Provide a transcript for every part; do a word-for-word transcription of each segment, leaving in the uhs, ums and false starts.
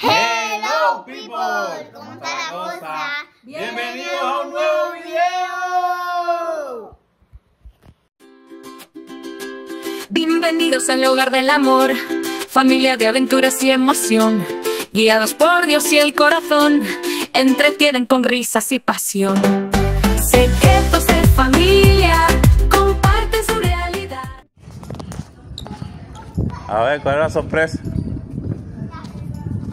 Hello people, ¿cómo está la cosa? Bienvenidos a un nuevo video. Bienvenidos al hogar del amor, familia de aventuras y emoción, guiados por Dios y el corazón, entretienen con risas y pasión. Secretos de familia, comparten su realidad. A ver, ¿cuál era la sorpresa?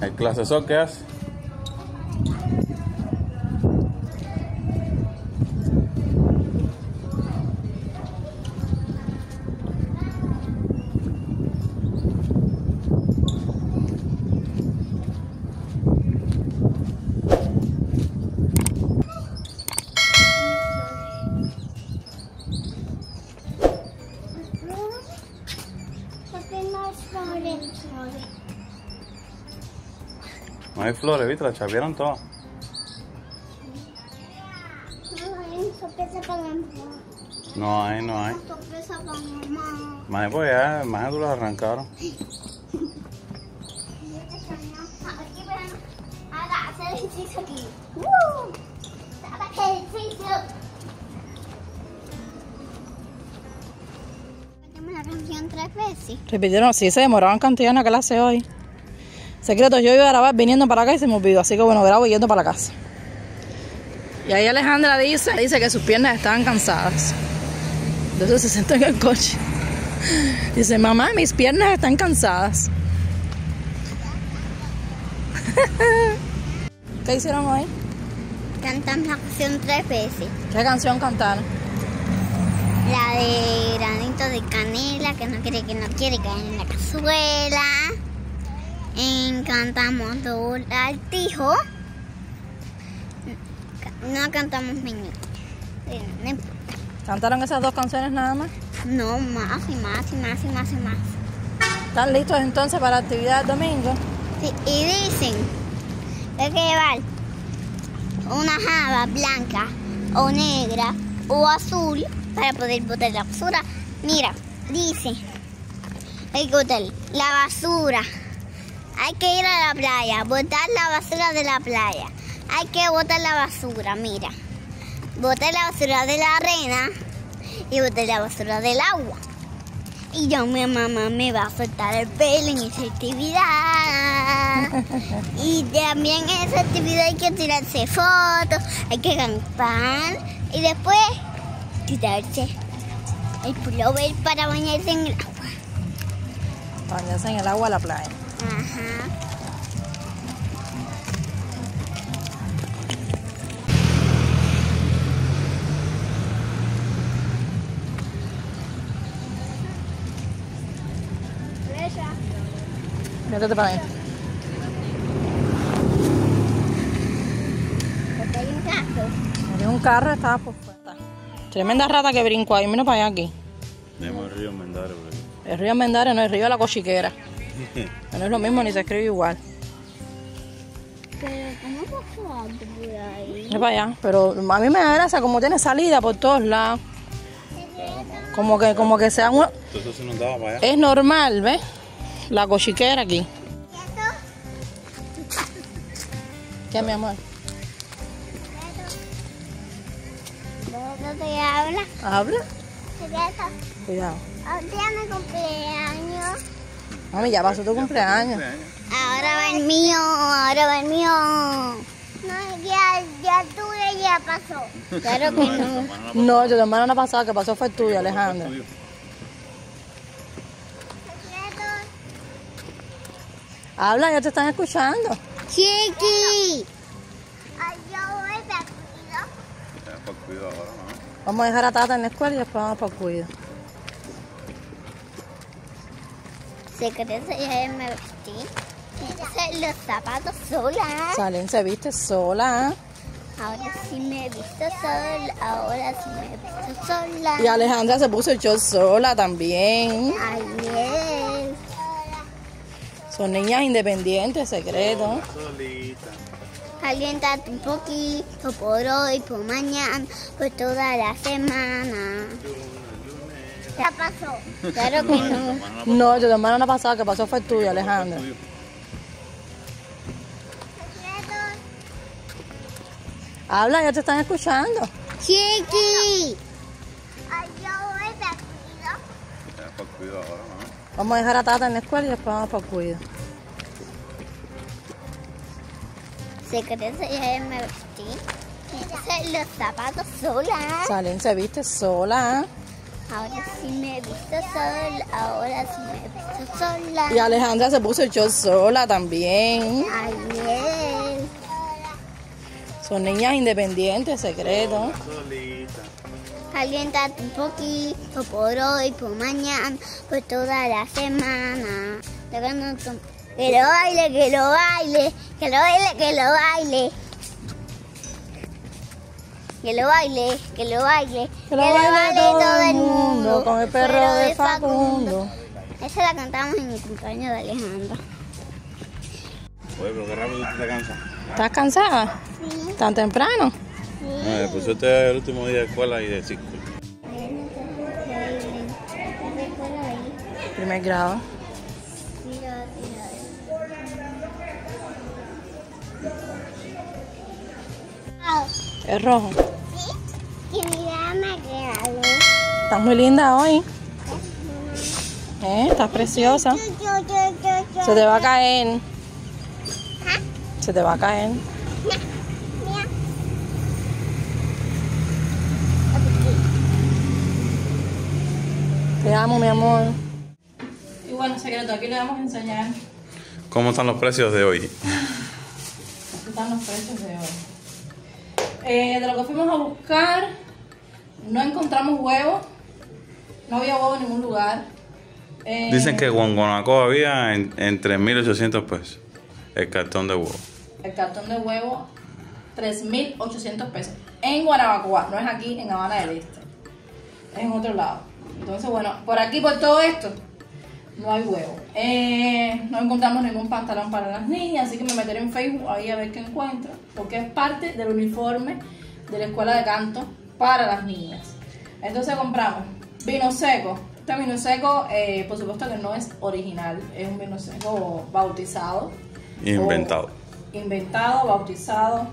El clasesón que hace. No hay flores, ¿viste? Las chapearon todas. No hay, no hay. Más pues ya, más tú las arrancaron. La canción tres veces. Repitieron, sí, se demoraron cantidad en la clase hoy. Secretos, yo iba a grabar viniendo para acá y se me olvidó, así que bueno, grabo yendo para la casa. Y ahí Alejandra dice, dice que sus piernas estaban cansadas. Entonces se sentó en el coche. Dice, mamá, mis piernas están cansadas. ¿Qué hicieron hoy? Cantan la canción tres veces. ¿Qué canción cantaron? La de granito de canela, que no quiere, que no quiere caer en la cazuela. Cantamos doble altijo. No cantamos meñique. No importa. ¿Cantaron esas dos canciones nada más? No, más y más y más y más y más. ¿Están listos entonces para la actividad del domingo? Sí, y dicen que hay que llevar una java blanca o negra o azul para poder botar la basura. Mira, dice, hay que botar la basura. Hay que ir a la playa, botar la basura de la playa. Hay que botar la basura, mira. Botar la basura de la arena y botar la basura del agua. Y yo, mi mamá me va a soltar el pelo en esa actividad. Y también en esa actividad hay que tirarse fotos, hay que cantar. Y después tirarse el pullover para bañarse en el agua. Bañarse en el agua a la playa. Ajá. Métete para ahí. Porque hay un carro. Hay un carro, estaba por puerta. Tremenda rata que brincó ahí, mira para allá aquí. Tenemos el río Mendario. El río Mendario no, el río de la Cochiquera. No es lo mismo ni se escribe igual. Pero ¿cómo pasó algo por ahí? Es para allá, pero a mí me da gracia como tiene salida por todos lados. Como que, como que sea una... Entonces se nos daba para allá. Es normal, ¿ves? La Cochiquera aquí. ¿Qué, mi amor? ¿Te habla? ¿Habla? Cuidado. Hoy día me cumpleaños. Mami, ya pasó tu cumpleaños. Ahora va el mío, ahora va el mío. No, ya, ya tuyo ya pasó. Claro que no. No, tu hermana no ha pasado, que pasó fue el tuyo, Alejandra. Habla, ya te están escuchando. Chiqui. Vamos a dejar a Tata en la escuela y después vamos por cuido. Secretos, ya me vestí. Entonces, los zapatos sola. Salen, se viste sola. Ahora sí me visto sola. Ahora sí me visto sola. Y Alejandra se puso el short sola también. Ayer. Son niñas independientes, secretos. Caliéntate un poquito por hoy, por mañana, por toda la semana. Ya pasó. Claro que no. No, tu hermana no ha pasado, que pasó fue el tuyo, Alejandra. Habla, ya te están escuchando. Chiqui. Vamos a dejar a Tata en la escuela y después vamos para el cuido. Se crece y ayer me vestí. Los zapatos sola. Salen, se viste sola. Ahora sí me he visto sola, ahora sí me he visto sola. Y Alejandra se puso el short sola también. Ayer. Son niñas independientes, secreto. Caliéntate un poquito por hoy, por mañana, por toda la semana. Que lo baile, que lo baile, que lo baile, que lo baile. Que lo baile, que lo baile, que lo baile todo el mundo, con el perro de Facundo. Esa la cantamos en el cumpleaños de Alejandra. Oye, pero qué rápido tú te cansas. ¿Estás cansada? Sí. ¿Tan temprano? Sí. No, pues este es el último día de escuela y de círculo. Primer grado. Es rojo. Sí, que mi mamá regaló. Estás muy linda hoy. ¿Eh? Estás preciosa. Se te va a caer. Se te va a caer. Te amo, mi amor. Y bueno, secreto, aquí le vamos a enseñar. ¿Cómo están los precios de hoy? ¿Cómo están los precios de hoy? Eh, de lo que fuimos a buscar, no encontramos huevos, no había huevos en ningún lugar. Eh, Dicen que en Guanabacoa había en, en tres mil ochocientos pesos el cartón de huevo. El cartón de huevo, tres mil ochocientos pesos. En Guanabacoa, no es aquí en Habana del Este, es en otro lado. Entonces, bueno, por aquí, por todo esto, no hay huevo. Eh, no encontramos ningún pantalón para las niñas, así que me meteré en Facebook ahí a ver qué encuentro, porque es parte del uniforme de la escuela de canto para las niñas. Entonces compramos vino seco. Este vino seco, eh, por supuesto que no es original, es un vino seco bautizado. Inventado. Inventado, bautizado.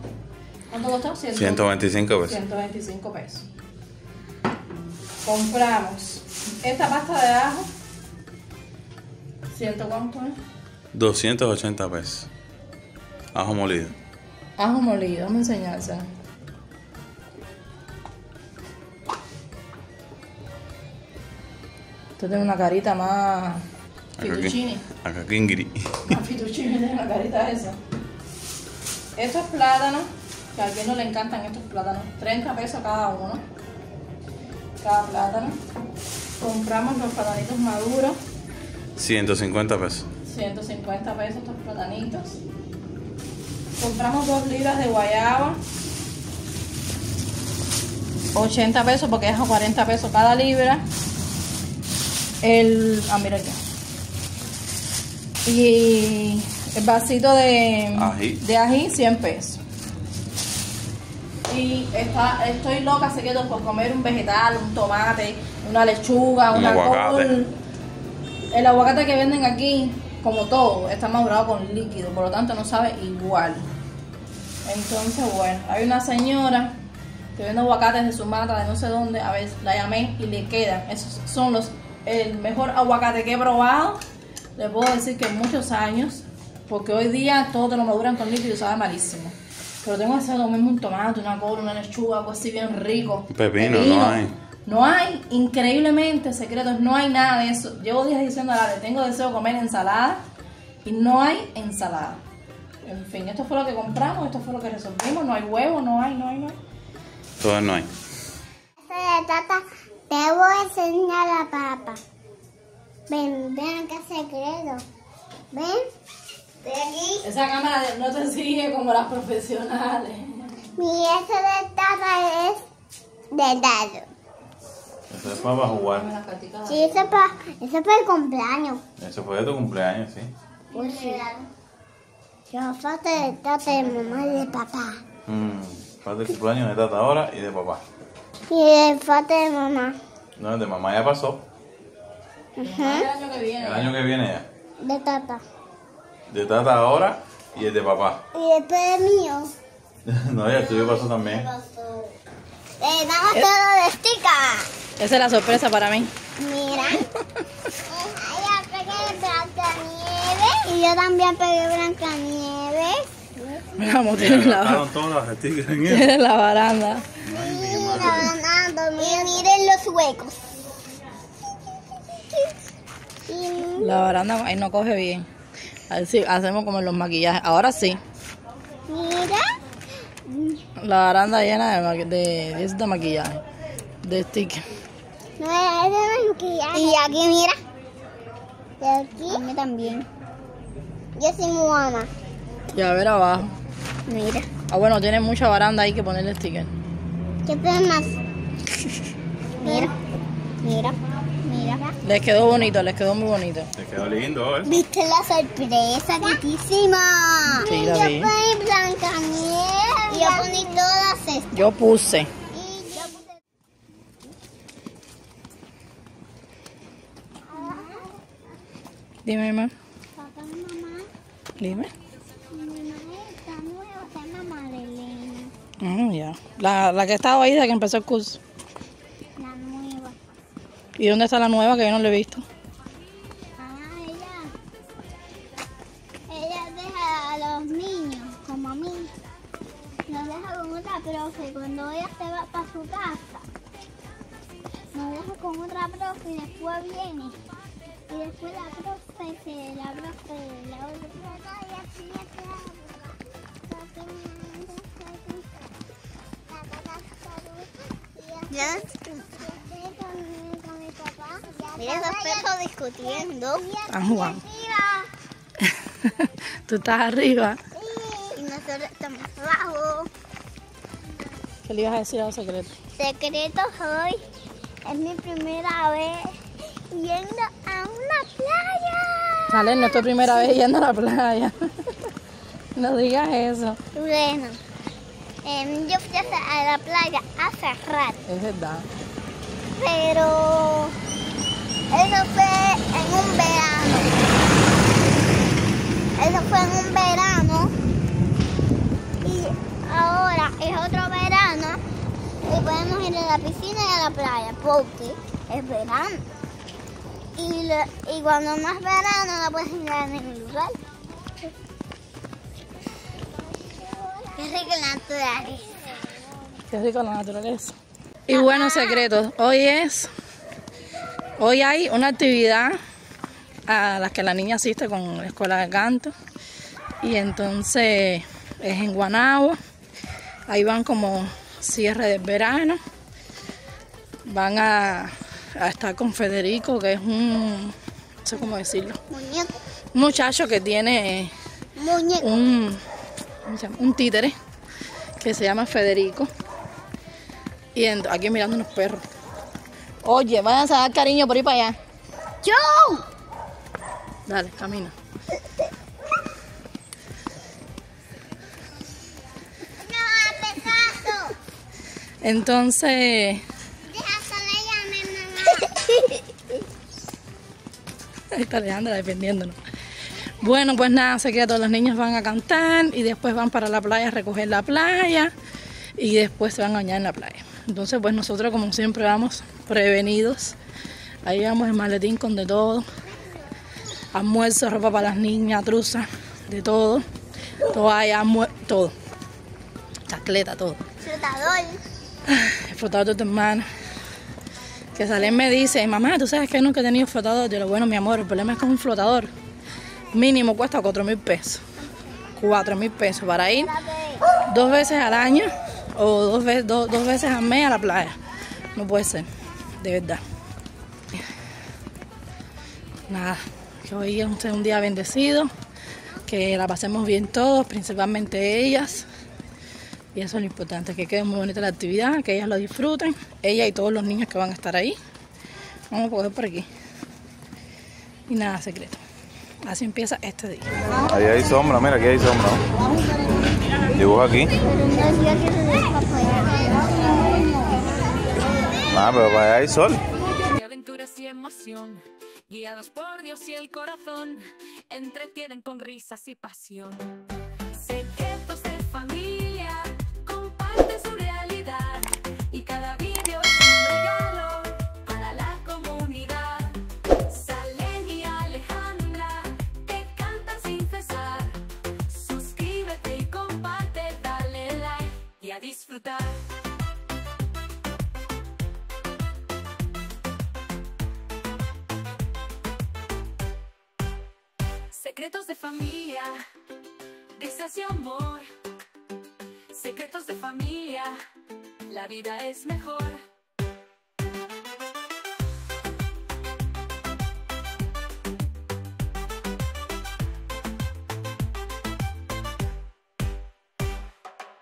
¿Cuánto costó? ciento veinticinco pesos. ciento veinticinco pesos. Compramos esta pasta de ajo. ¿Ciento cuánto es? doscientos ochenta pesos. Ajo molido. Ajo molido, vamos a enseñárselo. Tú tienes una carita más... fettuccine. Acá kingri. Más fettuccine, tiene una carita esa. Estos plátanos, que a quien no le encantan estos plátanos, treinta pesos cada uno. Cada plátano. Compramos los platanitos maduros. ciento cincuenta pesos. ciento cincuenta pesos estos platanitos. Compramos dos libras de guayaba. ochenta pesos porque es a cuarenta pesos cada libra. El... Ah, mira aquí. Y el vasito de ají, de ají cien pesos. Y está, estoy loca, secreto, por comer un vegetal, un tomate, una lechuga, un una aguacate. Col. El aguacate que venden aquí, como todo, está madurado con líquido, por lo tanto no sabe igual. Entonces, bueno, hay una señora que vende aguacates de su mata, de no sé dónde, a ver, la llamé y le quedan. Esos son los, el mejor aguacate que he probado, les puedo decir que en muchos años, porque hoy día todo te lo maduran con líquido y sabe malísimo. Pero tengo que hacer lo mismo, un tomate, una col, una lechuga, algo así bien rico. Pepino, pepino. No hay. No hay, increíblemente, secretos, no hay nada de eso. Llevo días diciendo a la vez, tengo deseo de comer ensalada y no hay ensalada. En fin, esto fue lo que compramos, esto fue lo que resolvimos. No hay huevo, no hay, no hay, no hay. Todo no hay. Tata, te voy a enseñar la papa. Ven, ven acá, secreto. Ven, ven aquí. Esa cámara no te sigue como las profesionales. Mi eso de tata es de dado. Eso es para jugar. Sí, eso es para, eso es para el cumpleaños. Eso fue de tu cumpleaños, sí. Pues sí. Yo falta de tata, de mamá y de papá. Mm, falta el cumpleaños de tata ahora y de papá. Y el falta de mamá. No, el de mamá ya pasó. Ajá. El año que viene. El año que viene ya. De tata. De tata ahora y el de papá. Y después el mío. No, ya estuvo pasó también. Eh, vamos ¿Eh? todo de estica. Esa es la sorpresa para mí. Mira. Ella pegué Blancanieves. Y yo también pegué Blancanieves. Mira, vamos, tienen la baranda. Todas las esticas en él. Tienen la baranda. Y miren los huecos. La baranda ahí no coge bien. A ver si hacemos como en los maquillajes. Ahora sí. Mira. La baranda llena de, maqu de, de, de maquillaje. De stick. No, es de maquillaje. Y aquí, mira. Y aquí. A mí también. Yo soy Moana. Y a ver abajo. Mira. Ah, bueno, tiene mucha baranda ahí que ponerle sticker. ¿Qué tienes más? Mira. Mira. Mira. Les quedó bonito, les quedó muy bonito. Les quedó lindo, ¿eh? ¿Viste la sorpresa? ¡Guapísima! Sí, yo poní Blancanieves. Yo poní todas estas. Yo puse. Y yo puse... Dime, mamá. Papá, mamá. Dime. Mi mamá está nueva, está en mamá de Elena. Ah, ya. La, la que estaba ahí desde que empezó el curso. ¿Y dónde está la nueva que yo no la he visto? Ah, ella. Ella deja a los niños, como a mí. Nos deja con otra profe. Cuando ella se va para su casa, nos deja con otra profe y después viene. Y después la profe se la profe, la otra profe, y así ya queda. Mira esos perros discutiendo. Están jugando. Tú estás arriba. Sí. Y nosotros estamos abajo. ¿Qué le ibas a decir a los secretos? Secretos, hoy es mi primera vez yendo a una playa. Vale, no es tu primera vez yendo a la playa. No digas eso. Bueno, eh, yo fui a la playa hace rato. Es verdad. Pero... eso fue en un verano. Eso fue en un verano. Y ahora es otro verano. Y podemos ir a la piscina y a la playa. Porque es verano. Y, lo, y cuando más verano no puedes ir a ningún lugar. Qué rico la naturaleza. Qué rico la naturaleza. Y Papá. Bueno, secretos. Hoy es... Hoy hay una actividad a la que la niña asiste con la escuela de canto y entonces es en Guanabo. Ahí van como cierre del verano. Van a, a estar con Federico, que es un, no sé cómo decirlo, muñeco. Un muchacho que tiene muñeco. Un, un títere que se llama Federico. Y en, aquí mirando unos perros. Oye, vayan a dar cariño por ahí para allá. ¡Yo! Dale, camina. No, entonces... deja sola ella, mamá. Ahí está Alejandra defendiéndonos. Bueno, pues nada, se queda, todos los niños van a cantar y después van para la playa a recoger la playa y después se van a bañar en la playa. Entonces, pues nosotros como siempre vamos prevenidos. Ahí vamos el maletín con de todo. Almuerzo, ropa para las niñas, truzas, de todo. Toalla, almuerzo, todo. Chacleta, todo. Frotador. El frotador de tu hermana. Que Salem me dice, mamá, tú sabes que nunca he tenido flotador. Yo le digo, bueno, mi amor, el problema es que un flotador mínimo cuesta cuatro mil pesos. cuatro mil pesos para ir dos veces al año. O dos veces, do, dos veces al mes a la playa. No puede ser, de verdad. Nada, que hoy es un día bendecido. Que la pasemos bien todos, principalmente ellas. Y eso es lo importante, que quede muy bonita la actividad, que ellas lo disfruten. Ella y todos los niños que van a estar ahí. Vamos a coger por aquí. Y nada, secreto. Así empieza este día. Ahí hay sombra, mira, aquí hay sombra. Dibujo aquí. Ah, pero para allá hay sol. De aventuras y emoción, guiados por Dios y el corazón, entretienen con risas y pasión. Secretos de familia. a disfrutar. Secretos de familia, deshace amor. Secretos de familia, la vida es mejor.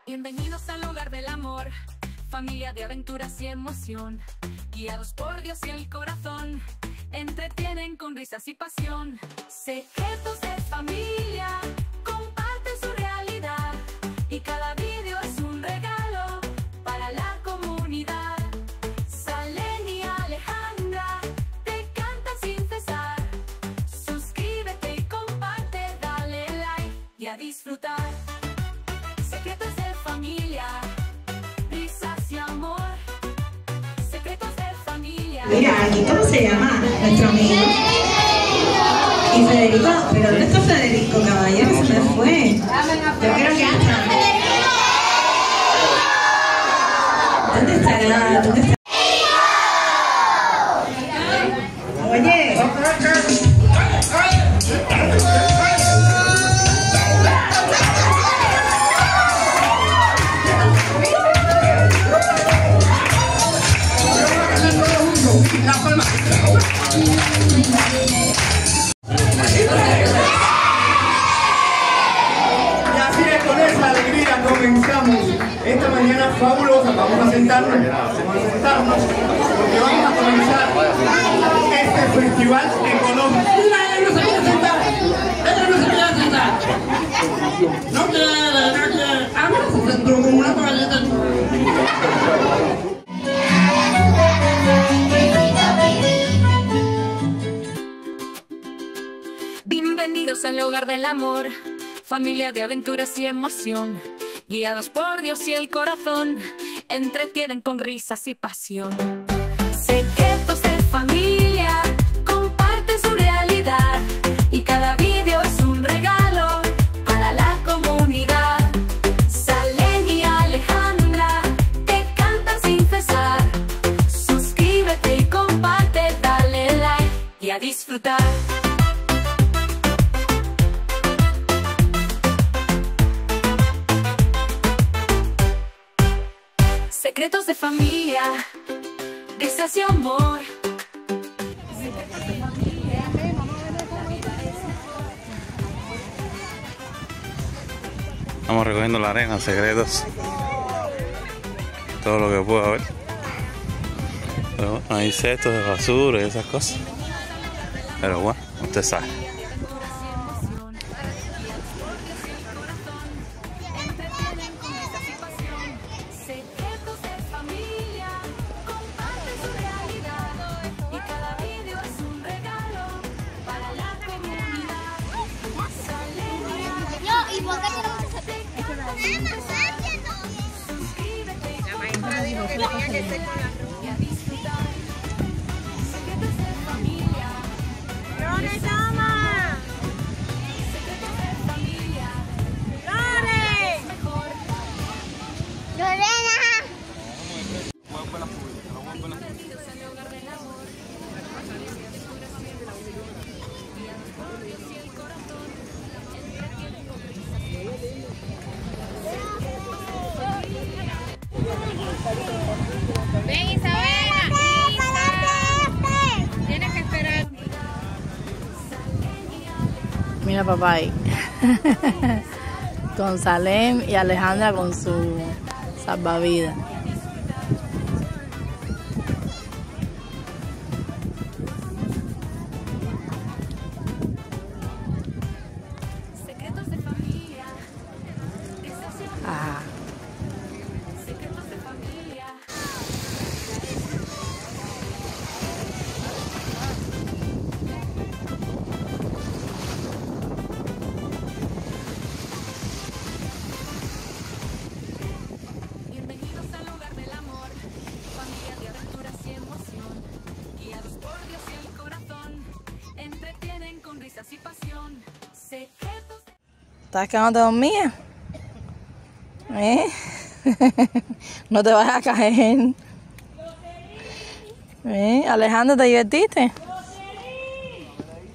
Bienvenidos al hogar del amor, familia de aventuras y emoción. Guiados por Dios y el corazón, entretienen con risas y pasión. Secretos de familia, comparten su realidad, y cada vídeo es un regalo para la comunidad. Salen y Alejandra te cantan sin cesar. Suscríbete y comparte, dale like y a disfrutar. Secretos de familia, risas y amor. Secretos de familia. Mira, aquí cómo se llama nuestro amigo. Y Federico, pero ¿dónde está Federico, caballero? Se me fue. Yo creo que ¿dónde estará? ¿Dónde estará? Oye. La palma. Y así es, con esa alegría comenzamos esta mañana fabulosa. Vamos a sentarnos, vamos a sentarnos, porque vamos a comenzar este festival económico. ¡No se puede sentar! ¡No se puede sentar! ¡No quiere, no quiere! ¡Vamos a sentarnos como una toallita! Bienvenidos al hogar del amor, familia de aventuras y emoción. Guiados por Dios y el corazón, entretienen con risas y pasión. Secretos de familia, comparten su realidad, y cada vídeo es un regalo para la comunidad. Salen y Alejandra te cantan sin cesar. Suscríbete y comparte, dale like y a disfrutar. Secretos de familia, deshace amor. Secretos de familia, la vida es mejor. Estamos recogiendo la arena, secretos. Todo lo que pueda haber. Pero hay cestos de basura y esas cosas. Pero bueno, usted sabe. Mira papá ahí, con Salem y Alejandra con su salvavidas. ¿Estás quedando dormida? ¿Eh? No te vas a caer. ¿Eh? Alejandro, ¿te divertiste?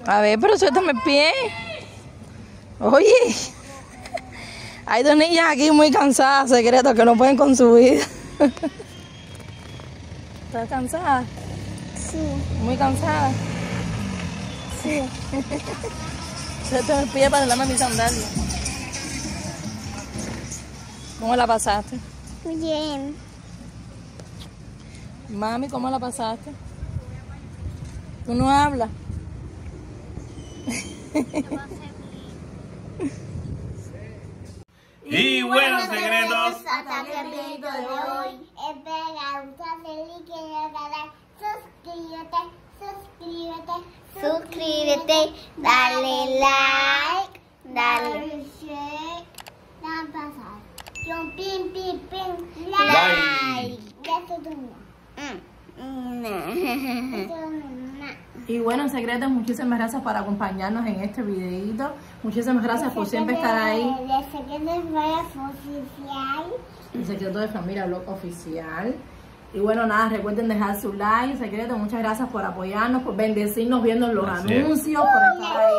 A ver, pero suéltame el pie. Oye, hay dos niñas aquí muy cansadas, Secretos, que no pueden con su vida. ¿Estás cansada? Sí. ¿Muy cansada? Sí. Suéltame el pie para darme mi sandalia. ¿Cómo la pasaste? Muy bien. Mami, ¿cómo la pasaste? ¿Tú no hablas? Y bueno, Secretos, hasta el video de hoy. Espera, dale like en el canal, suscríbete, suscríbete, suscríbete, dale like, dale share, dale pasar. Yo pim pim pim like. Y bueno, Secretos, muchísimas gracias por acompañarnos en este videito. Muchísimas gracias por siempre estar ahí. El Secreto de Familia Oficial. El Secreto de Familia Vlog Oficial. Y bueno, nada, recuerden dejar su like, Secretos. Muchas gracias por apoyarnos, por bendecirnos viendo los así anuncios, es. por estar ahí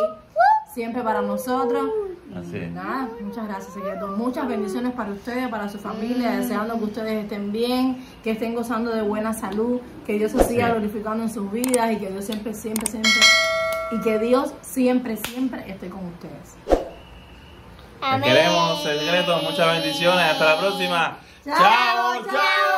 siempre para nosotros. Así y nada, muchas gracias, Secretos. Muchas bendiciones para ustedes, para su familia, deseando que ustedes estén bien, que estén gozando de buena salud, que Dios se siga glorificando en sus vidas y que Dios siempre, siempre, siempre, y que Dios siempre, siempre esté con ustedes. Amén. Te queremos, Secretos. Muchas bendiciones. Hasta la próxima. Chao, chao.